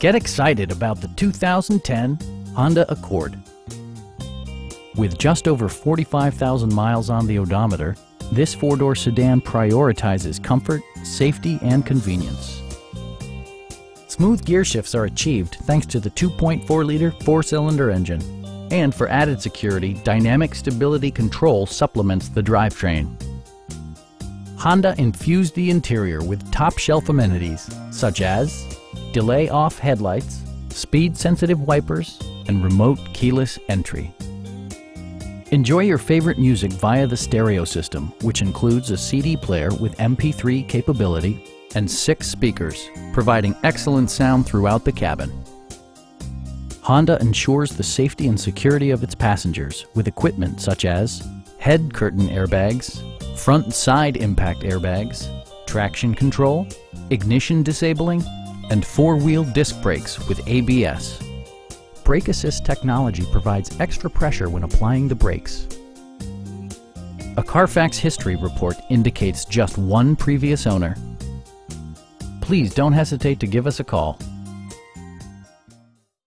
Get excited about the 2010 Honda Accord. With just over 45,000 miles on the odometer, this four-door sedan prioritizes comfort, safety, and convenience. Smooth gear shifts are achieved thanks to the 2.4-liter four-cylinder engine. And for added security, dynamic stability control supplements the drivetrain. Honda infused the interior with top-shelf amenities such as delay-off headlights, speed-sensitive wipers, and remote keyless entry. Enjoy your favorite music via the stereo system, which includes a CD player with MP3 capability and 6 speakers, providing excellent sound throughout the cabin. Honda ensures the safety and security of its passengers with equipment such as head curtain airbags, front and side impact airbags, traction control, ignition disabling, and four-wheel disc brakes with ABS. Brake assist technology provides extra pressure when applying the brakes. A Carfax history report indicates just one previous owner. Please don't hesitate to give us a call.